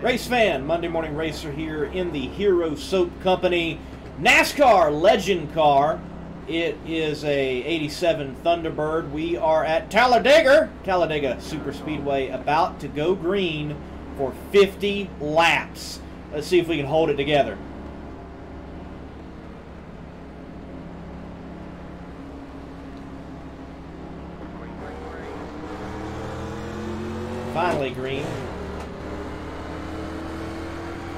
Race fan, Monday Morning Racer here in the Hero Soap Company NASCAR Legend Car. It is a 87 Thunderbird. We are at Talladega Superspeedway, about to go green for 50 laps. Let's see if we can hold it together. Finally green.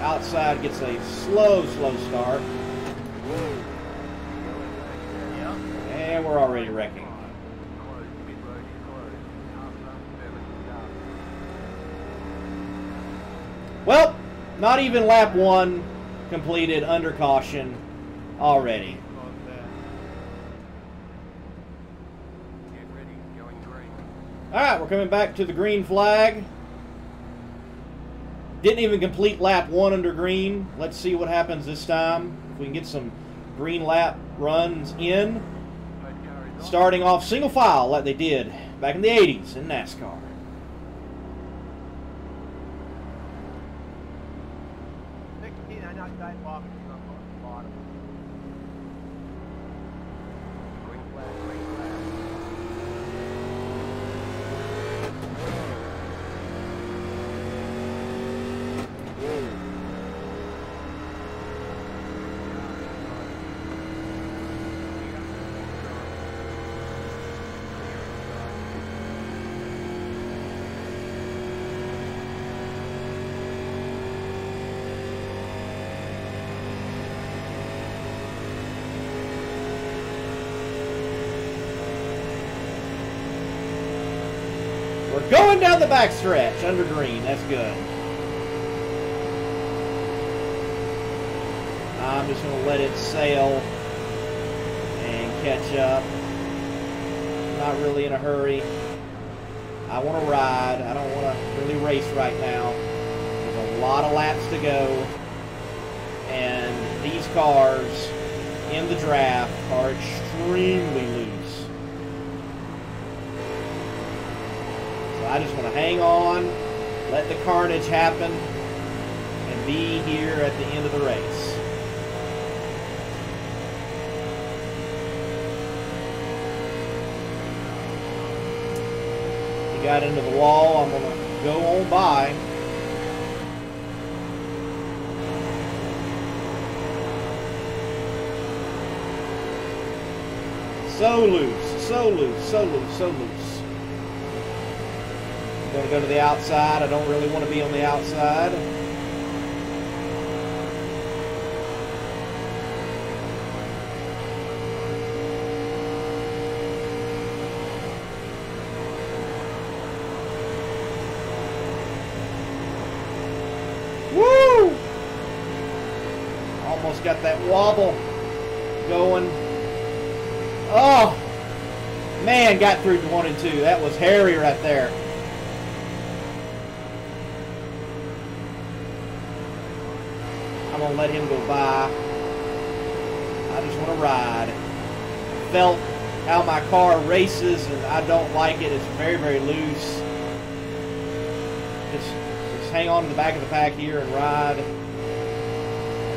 Outside gets a slow start. And we're already wrecking. Well, not even lap one completed under caution already. All right, we're coming back to the green flag. Didn't even complete lap one under green. Let's see what happens this time. If we can get some green lap runs in. Starting off single file like they did back in the 80s in NASCAR. We're going down the backstretch under green. That's good. I'm just going to let it sail and catch up. Not really in a hurry. I want to ride. I don't want to really race right now. There's a lot of laps to go. And these cars in the draft are extremely loose. I just want to hang on, let the carnage happen, and be here at the end of the race. He got into the wall. I'm going to go on by. So loose. I'm going to go to the outside. I don't really want to be on the outside. Woo! Almost got that wobble going. Oh! Man, got through 1 and 2. That was hairy right there. I'm going to let him go by. I just want to ride. Felt how my car races, and I don't like it. It's very loose. Just hang on to the back of the pack here and ride.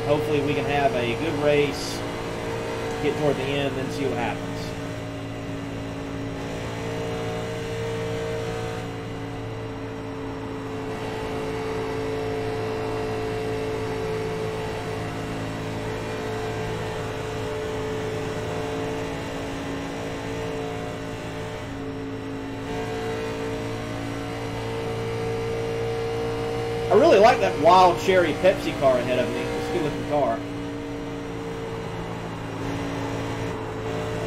Hopefully we can have a good race, get toward the end, and see what happens. I really like that wild cherry Pepsi car ahead of me. It's a good looking car.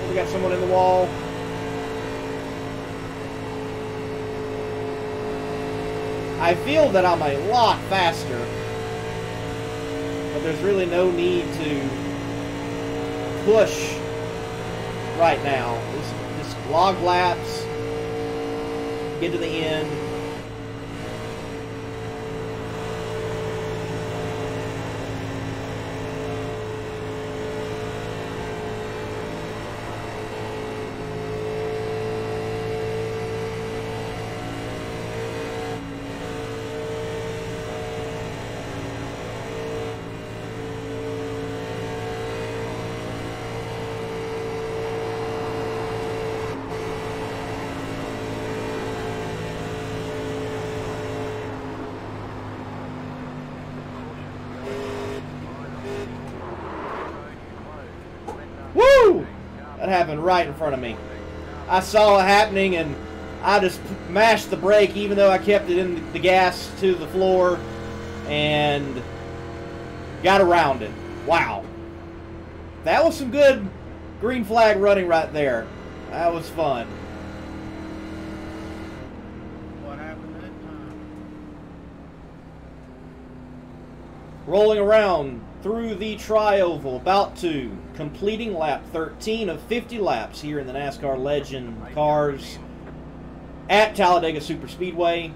We got someone in the wall. I feel that I'm a lot faster, but there's really no need to push right now. Just log laps, get to the end. That happened right in front of me. I saw it happening, and I just mashed the brake, even though I kept it in the gas to the floor, and got around it. Wow. That was some good green flag running right there. That was fun. What happened that time? Rolling around through the tri-oval, about to completing lap 13 of 50 laps here in the NASCAR Legend cars at Talladega Superspeedway.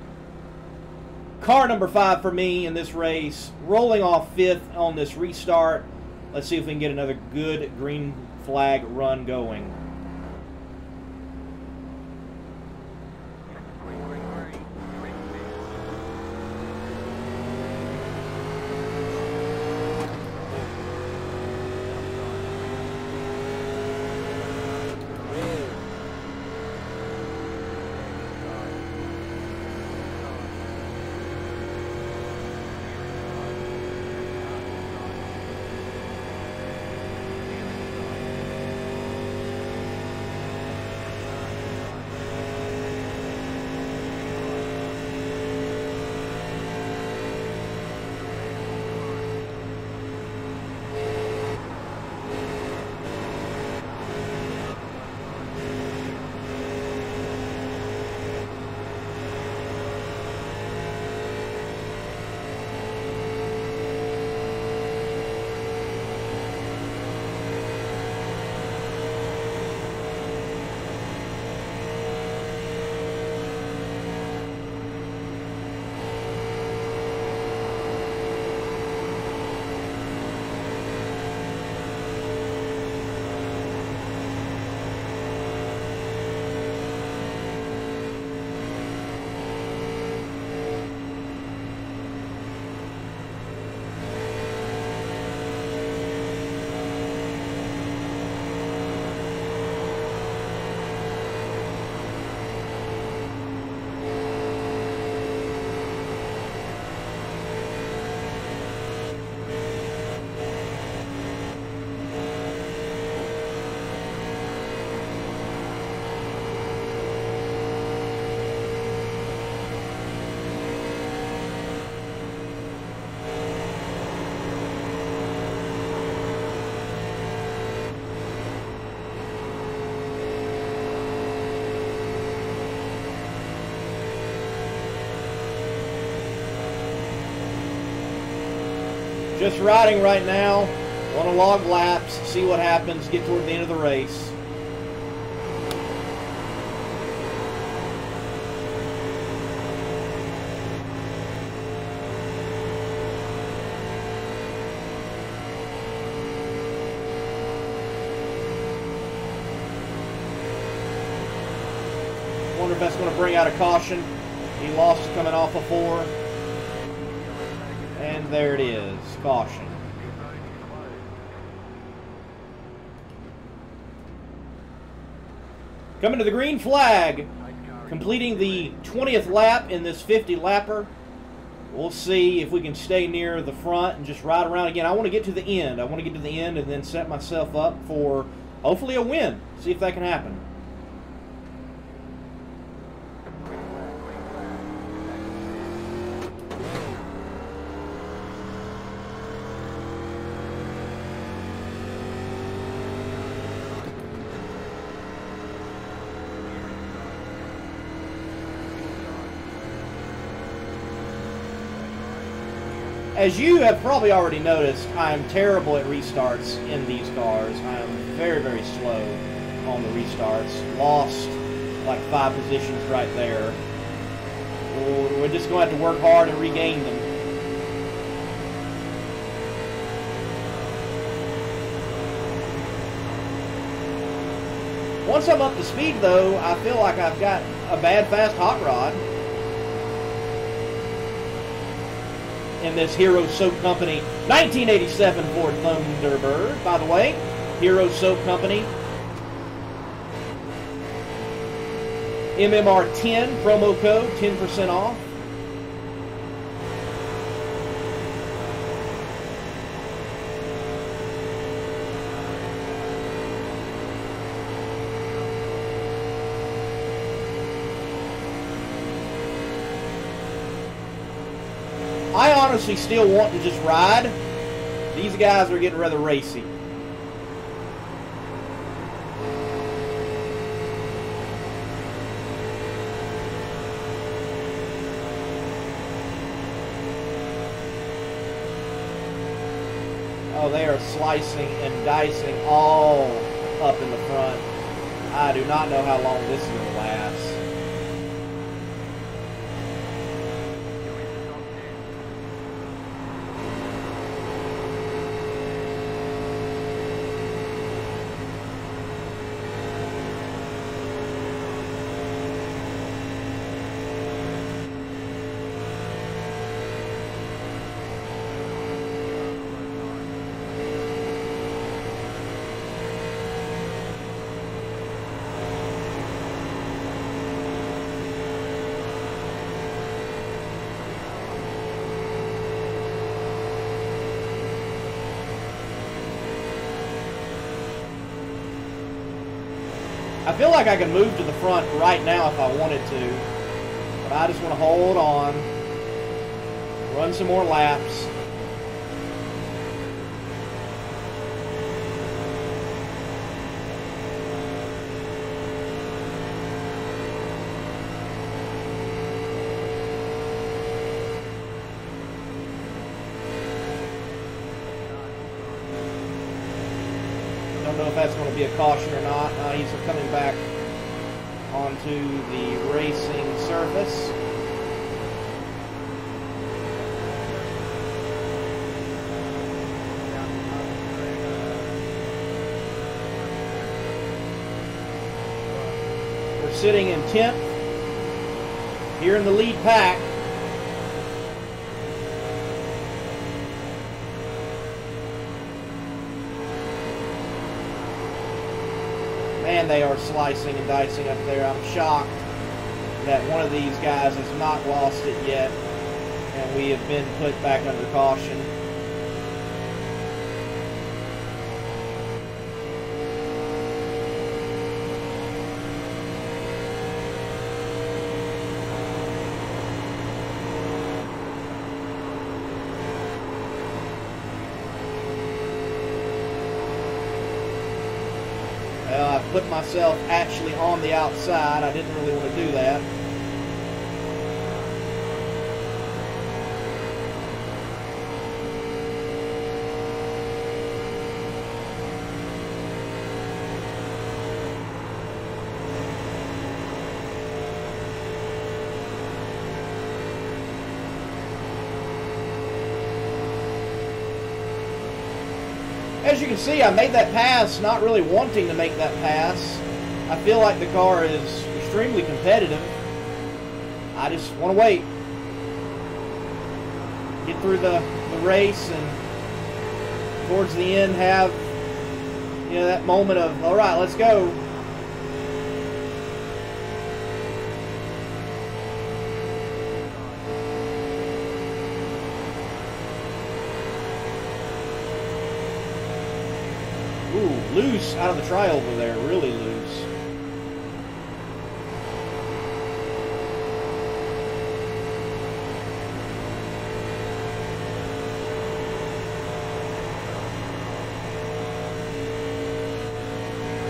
Car number 5 for me in this race, rolling off 5th on this restart. Let's see if we can get another good green flag run going. Just riding right now, want to log laps, see what happens, get toward the end of the race. Wonder if that's going to bring out a caution. He lost coming off a 4. And there it is, caution. Coming to the green flag, completing the 20th lap in this 50-lapper. We'll see if we can stay near the front and just ride around again. I want to get to the end. I want to get to the end and then set myself up for hopefully a win. See if that can happen. As you have probably already noticed, I am terrible at restarts in these cars. I am very, very slow on the restarts. Lost like 5 positions right there. We're just going to have to work hard and regain them. Once I'm up to speed, though, I feel like I've got a bad fast hot rod in this Hero Soap Company 1987 Ford Thunderbird, by the way. Hero Soap Company. MMR10 promo code, 10% off. I honestly still want to just ride. These guys are getting rather racy. Oh, they are slicing and dicing all up in the front. I do not know how long this is going to last. I feel like I can move to the front right now if I wanted to, but I just want to hold on, run some more laps. If that's going to be a caution or not. He's coming back onto the racing surface. We're sitting in 10th here in the lead pack. Man, they are slicing and dicing up there. I'm shocked that one of these guys has not lost it yet, and we have been put back under caution. Put myself actually on the outside. I didn't really want to do that. As you can see, I made that pass not really wanting to make that pass. I feel like the car is extremely competitive. I just want to wait. Get through the race and towards the end have, you know, that moment of, all right, let's go. Loose out of the trioval there, really loose.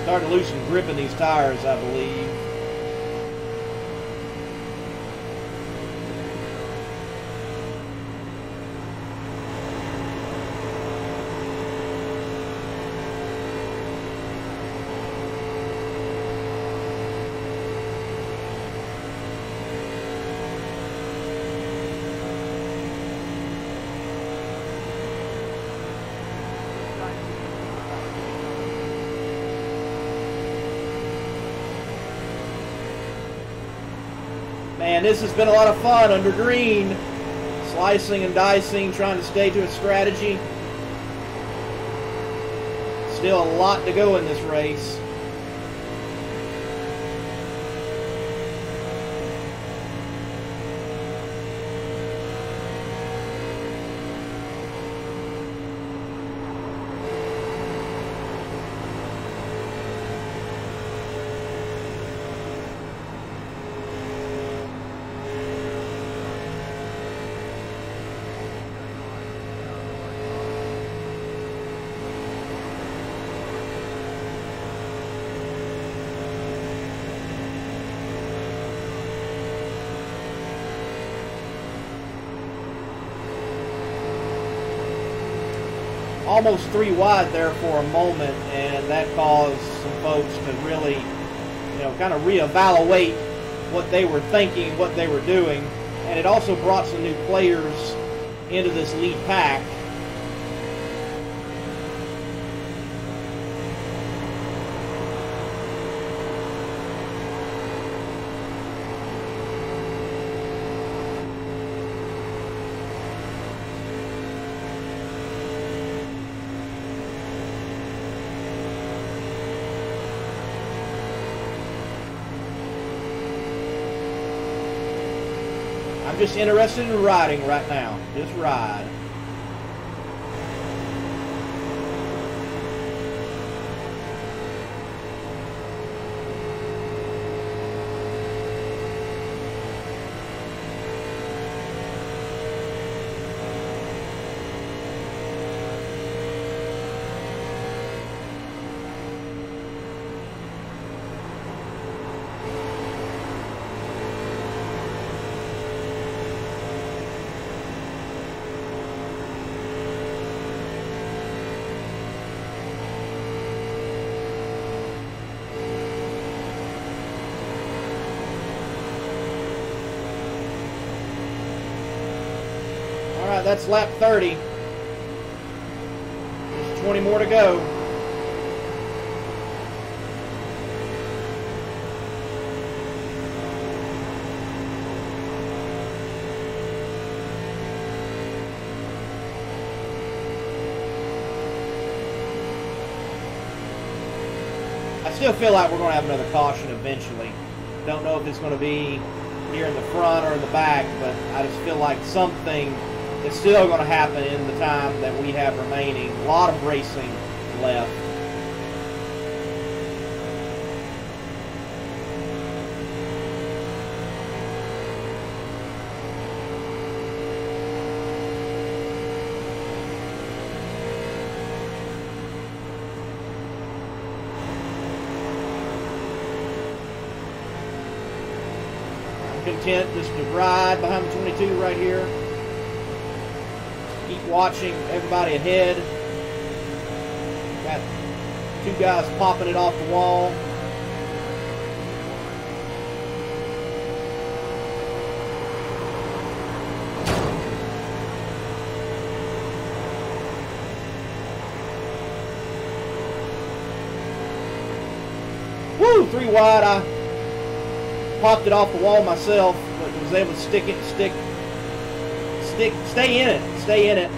Starting to loosen grip in these tires, I believe. Man, this has been a lot of fun under green, slicing and dicing, trying to stay to a strategy. Still a lot to go in this race. almost three wide there for a moment, and that caused some folks to really, kind of reevaluate what they were thinking, what they were doing, and it also brought some new players into this lead pack. I'm just interested in riding right now. Just ride. That's lap 30. There's 20 more to go. I still feel like we're going to have another caution eventually. Don't know if it's going to be here in the front or in the back, but I just feel like something... It's still going to happen in the time that we have remaining. A lot of racing left. I'm content just to ride behind the 22 right here. Keep watching everybody ahead. Got two guys popping it off the wall. Woo! Three wide. I popped it off the wall myself, but was able to stay in it.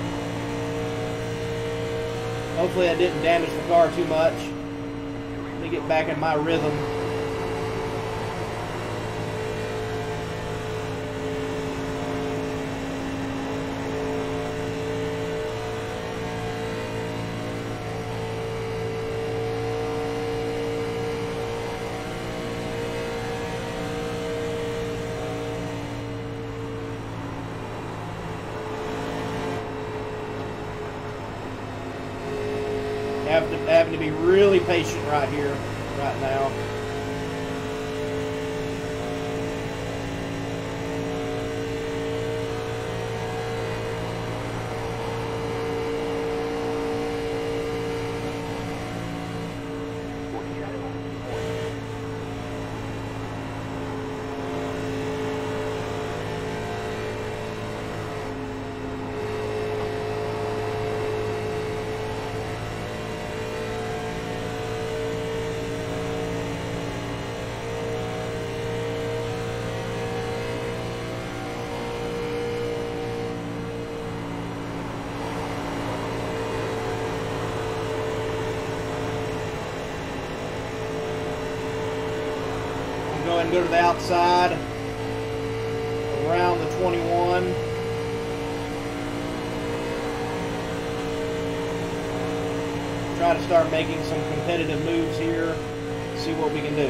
Hopefully I didn't damage the car too much. Let me get back in my rhythm. Having to be really patient right here, right now. Go to the outside around the 21. Try to start making some competitive moves here. See what we can do.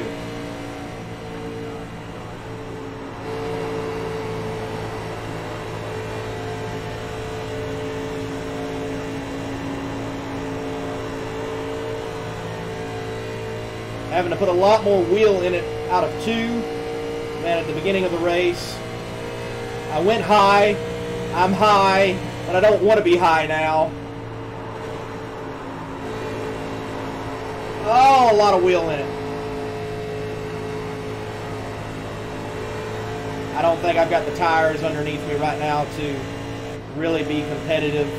Having to put a lot more wheel in it out of two than at the beginning of the race. I went high. I'm high, but I don't want to be high now. Oh, a lot of wheel in it. I don't think I've got the tires underneath me right now to really be competitive.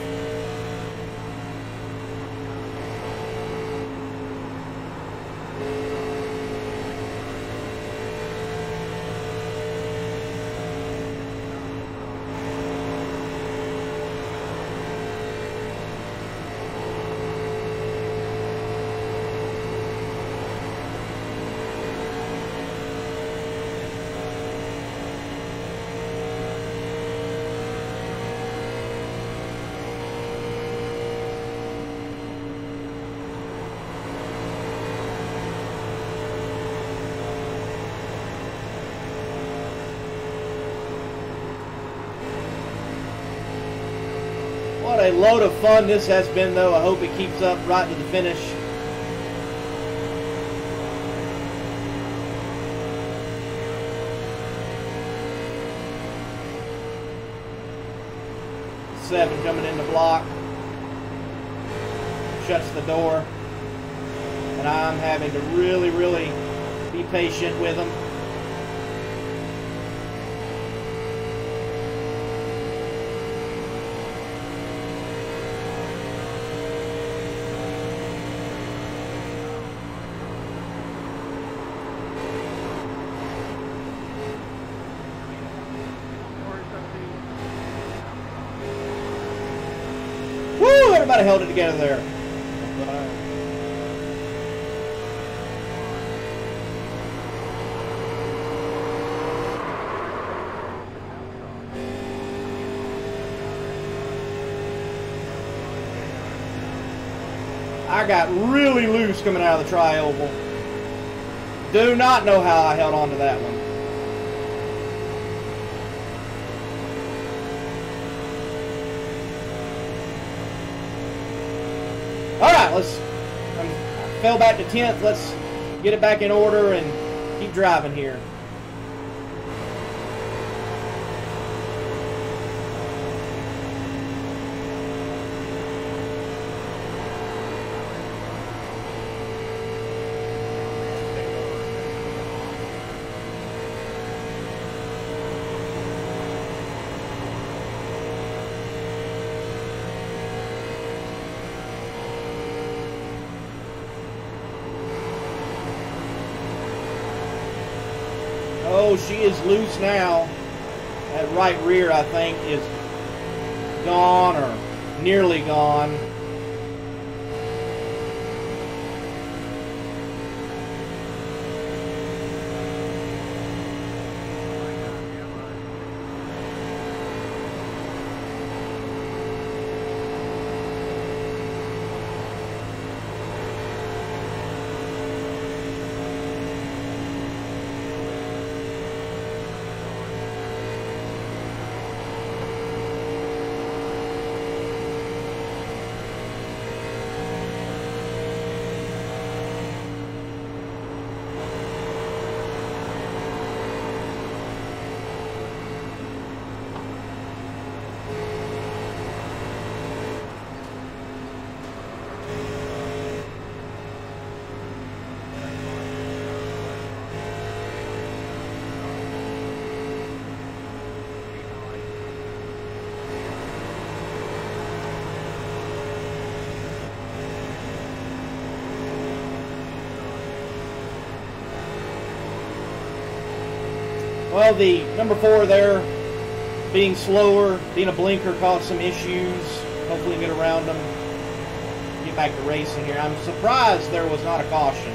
A load of fun this has been, though. I hope it keeps up right to the finish. Seven coming in the block, shuts the door, and I'm having to really be patient with them. Everybody held it together there. I got really loose coming out of the tri-oval. Do not know how I held on to that one. I fell back to 10th. Let's get it back in order and keep driving here. She is loose now. That right rear, I think, is gone or nearly gone. Well, the number 4 there, being slower, being a blinker, caused some issues. Hopefully get around them, get back to racing here. I'm surprised there was not a caution.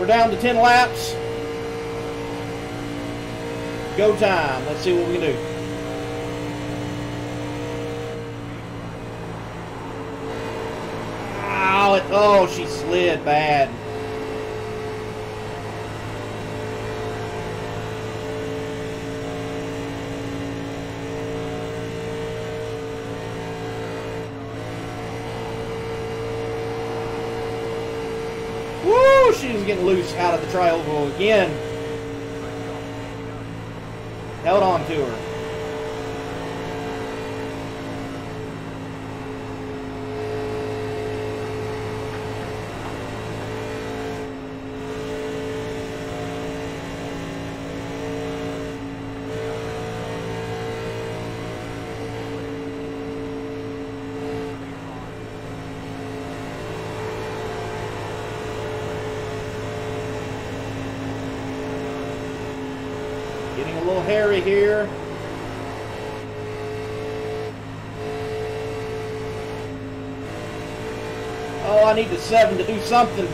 We're down to 10 laps. Go time. Let's see what we can do. Ow, oh, she slid bad. she was getting loose out of the tri-oval again. Held on to her. Getting a little hairy here. Oh, I need the 7 to do something.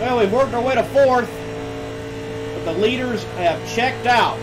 Well, we've worked our way to 4th, but the leaders have checked out.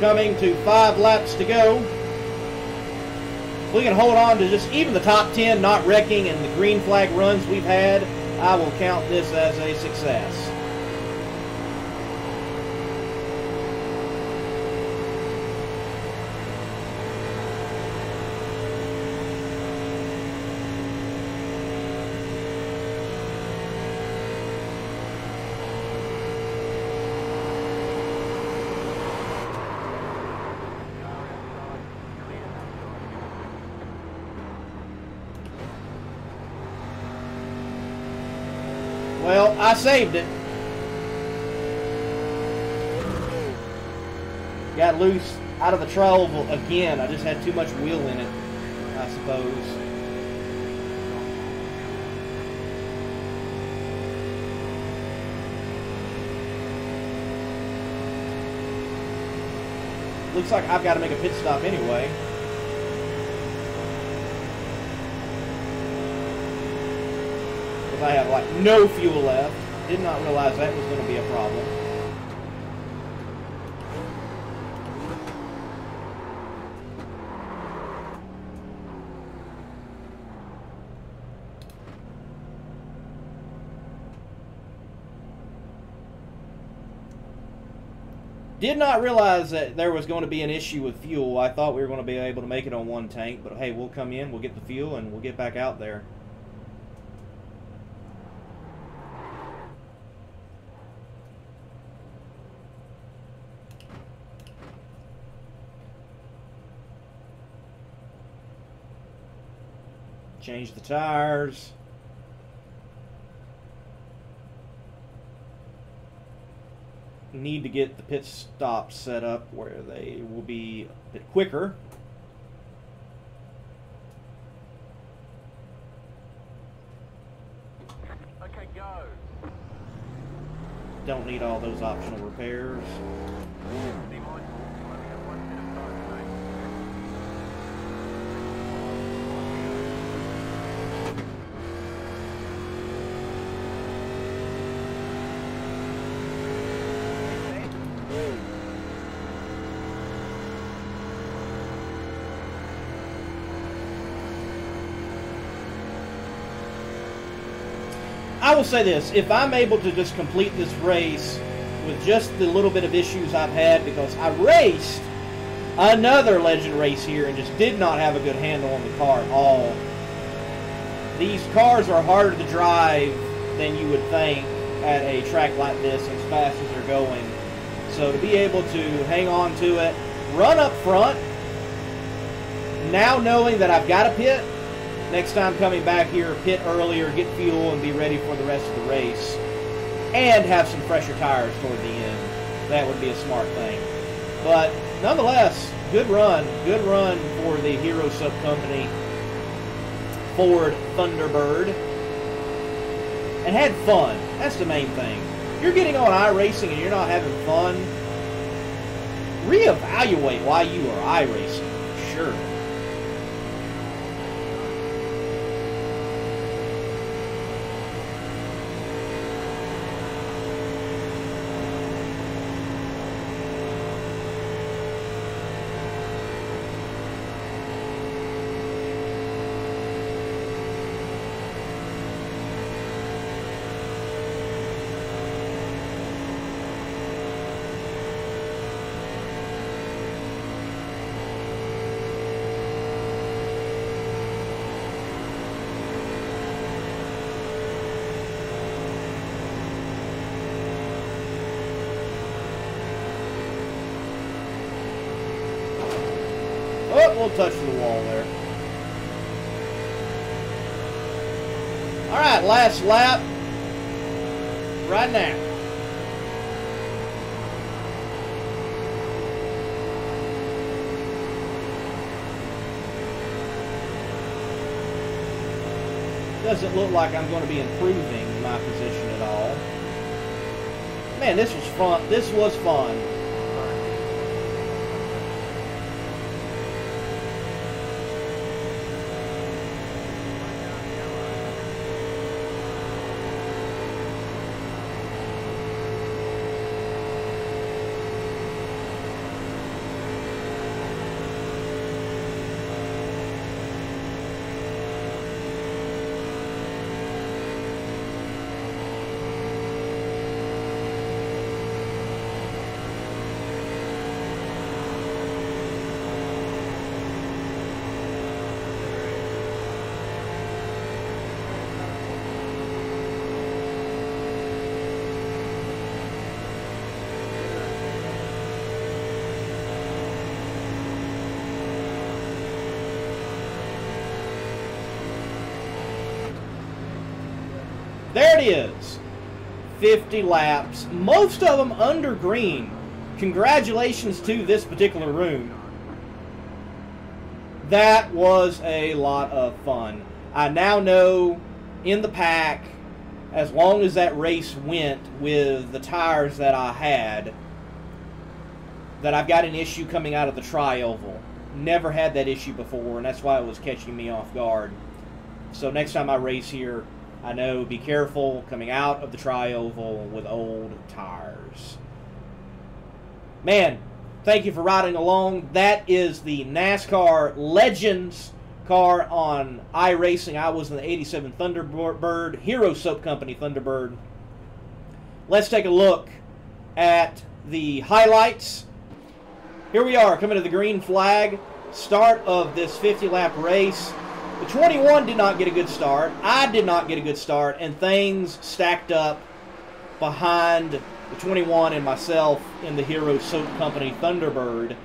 Coming to 5 laps to go. If we can hold on to just even the top 10 not wrecking and the green flag runs we've had, I will count this as a success. Well, I saved it. Got loose out of the tri-oval again. I just had too much wheel in it, I suppose. Looks like I've got to make a pit stop anyway. I have like no fuel left. Did not realize that was going to be a problem. Did not realize that there was going to be an issue with fuel. I thought we were going to be able to make it on one tank, but hey, we'll come in, we'll get the fuel, and we'll get back out there. Change the tires. Need to get the pit stop set up where they will be a bit quicker. Okay, go. Don't need all those optional repairs. I will say this, if I'm able to just complete this race with just the little bit of issues I've had, because I raced another legend race here and just did not have a good handle on the car at all. These cars are harder to drive than you would think at a track like this, as fast as they're going. So to be able to hang on to it, run up front, now knowing that I've got a pit, next time coming back here, pit earlier, get fuel, and be ready for the rest of the race. And have some fresher tires toward the end. That would be a smart thing. But nonetheless, good run for the Hero Soap Company Ford Thunderbird. And had fun. That's the main thing. You're getting on iRacing and you're not having fun, reevaluate why you are iRacing. Sure. We'll touch the wall there. All right, last lap right now. Doesn't look like I'm going to be improving my position at all. Man, this was fun. This was fun. There it is, 50 laps, most of them under green. Congratulations to this particular room. That was a lot of fun. I now know in the pack, as long as that race went with the tires that I had, that I've got an issue coming out of the tri-oval. Never had that issue before, and that's why it was catching me off guard. So next time I race here, I know, be careful coming out of the tri-oval with old tires. Man, thank you for riding along. That is the NASCAR Legends car on iRacing. I was in the 87 Thunderbird, Hero Soap Company Thunderbird. Let's take a look at the highlights. Here we are, coming to the green flag. Start of this 50-lap race. The 21 did not get a good start. I did not get a good start, and things stacked up behind the 21 and myself in the Hero Soap Company Thunderbird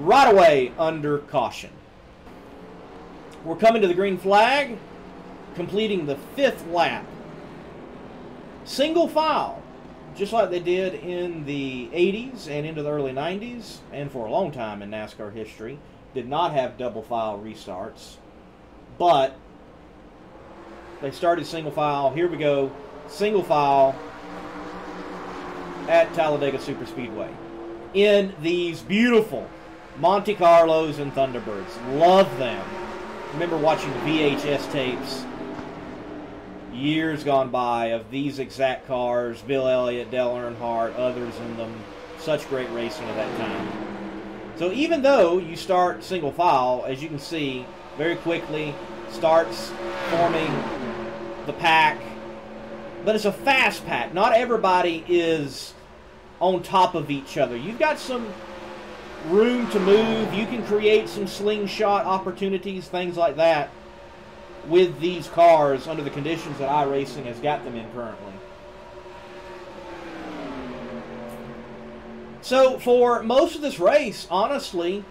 right away under caution. We're coming to the green flag, completing the 5th lap. Single file, just like they did in the 80s and into the early 90s, and for a long time in NASCAR history, did not have double file restarts. But they started single file. Here we go. Single file at Talladega Superspeedway. In these beautiful Monte Carlos and Thunderbirds. Love them. Remember watching VHS tapes years gone by of these exact cars. Bill Elliott, Dale Earnhardt, others in them. Such great racing at that time. So even though you start single file, as you can see, very quickly starts forming the pack But it's a fast pack. Not everybody is on top of each other. You've got some room to move. You can create some slingshot opportunities, things like that, with these cars under the conditions that iRacing has got them in currently. So for most of this race, honestly,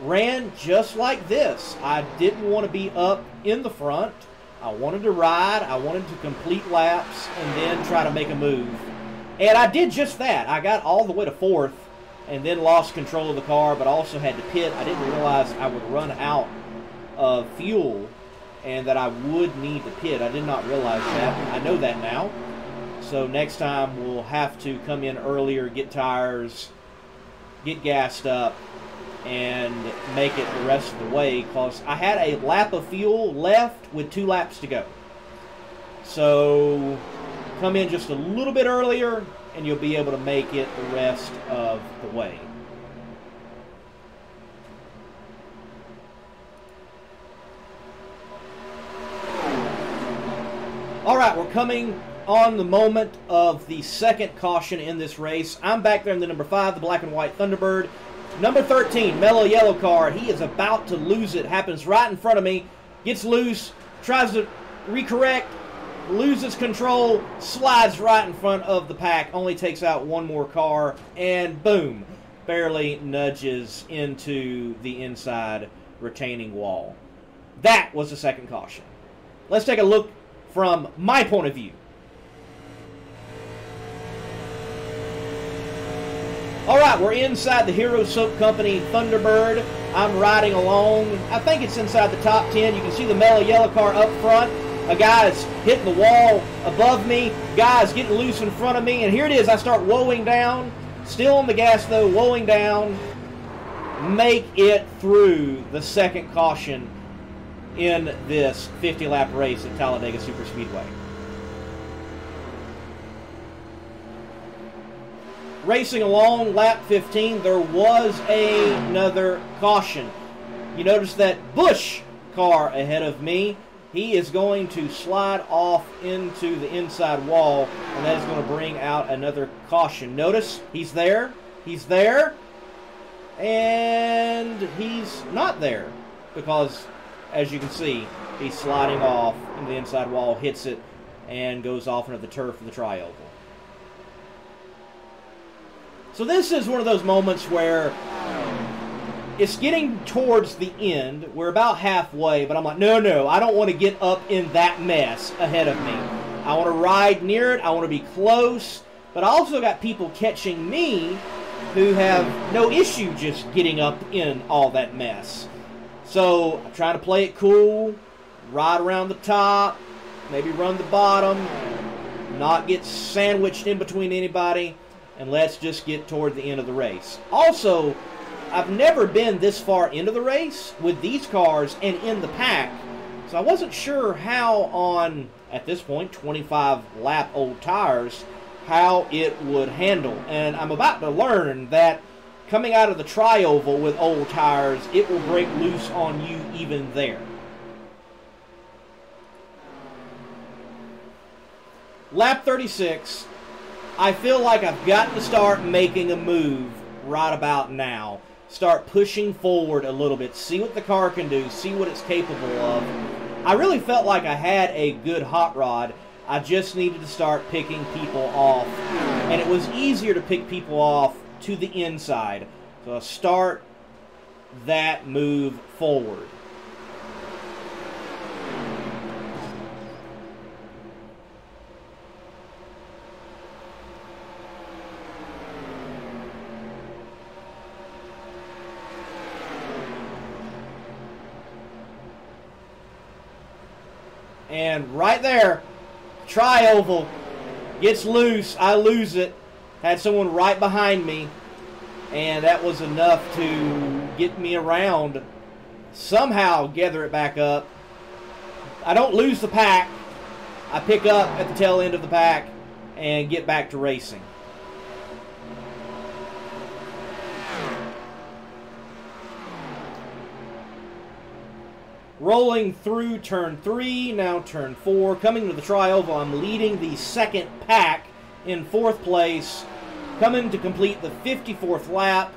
ran just like this. I didn't want to be up in the front. I wanted to ride. I wanted to complete laps and then try to make a move. And I did just that. I got all the way to fourth and then lost control of the car, but also had to pit. I didn't realize I would run out of fuel and that I would need to pit. I did not realize that. I know that now. So next time we'll have to come in earlier, get tires, get gassed up, and make it the rest of the way, because I had a lap of fuel left with 2 laps to go. So come in just a little bit earlier and you'll be able to make it the rest of the way. All right, we're coming on the moment of the second caution in this race. I'm back there in the number 5, the black and white Thunderbird. Number 13, mellow yellow car. He is about to lose it. Happens right in front of me. Gets loose. Tries to recorrect. Loses control. Slides right in front of the pack. Only takes out 1 more car. And boom. Barely nudges into the inside retaining wall. That was the second caution. Let's take a look from my point of view. All right, we're inside the Hero Soap Company Thunderbird. I'm riding along. I think it's inside the top 10. You can see the mellow yellow car up front. A guy is hitting the wall above me. A guy is getting loose in front of me. And here it is. I start woeing down. Still on the gas, though, woeing down. Make it through the second caution in this 50-lap race at Talladega Superspeedway. Racing along, lap 15, there was another caution. You notice that Bush car ahead of me. He is going to slide off into the inside wall, and that is going to bring out another caution. Notice he's there, he's there, and he's not there because, as you can see, he's sliding off into the inside wall, hits it, and goes off into the turf of the tri-oval. So this is one of those moments where it's getting towards the end. We're about halfway, but I'm like, no, no, I don't want to get up in that mess ahead of me. I want to ride near it. I want to be close. But I also got people catching me who have no issue just getting up in all that mess. So I'm trying to play it cool, ride around the top, maybe run the bottom, not get sandwiched in between anybody. And let's just get toward the end of the race. Also, I've never been this far into the race with these cars and in the pack, so I wasn't sure how on, at this point, 25-lap-old tires, how it would handle. And I'm about to learn that coming out of the tri-oval with old tires, it will break loose on you even there. Lap 36. I feel like I've got to start making a move right about now. Start pushing forward a little bit. See what the car can do. See what it's capable of. I really felt like I had a good hot rod. I just needed to start picking people off. And it was easier to pick people off to the inside. So I start that move forward. And right there, tri-oval, gets loose. I lose it. Had someone right behind me. And that was enough to get me around. Somehow gather it back up. I don't lose the pack. I pick up at the tail end of the pack and get back to racing. Rolling through turn 3, now turn 4. Coming to the tri-oval, I'm leading the second pack in 4th place. Coming to complete the 54th lap,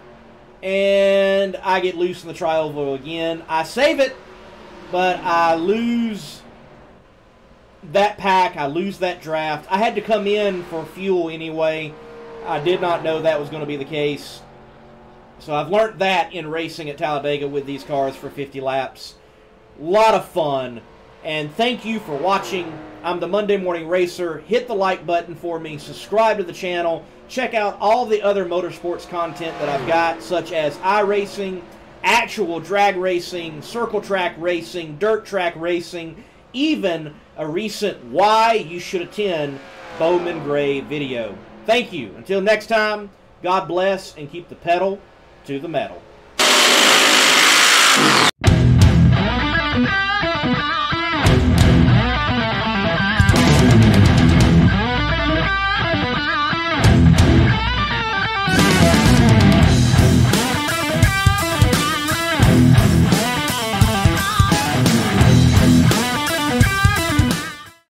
and I get loose in the tri-oval again. I save it, but I lose that pack. I lose that draft. I had to come in for fuel anyway. I did not know that was going to be the case. So I've learned that in racing at Talladega with these cars for 50 laps. Lot of fun, and thank you for watching. I'm the Monday Morning Racer. Hit the like button for me, subscribe to the channel, check out all the other motorsports content that I've got, such as iRacing, actual drag racing, circle track racing, dirt track racing, even a recent why you should attend Bowman Gray video. Thank you. Until next time, God bless and keep the pedal to the metal.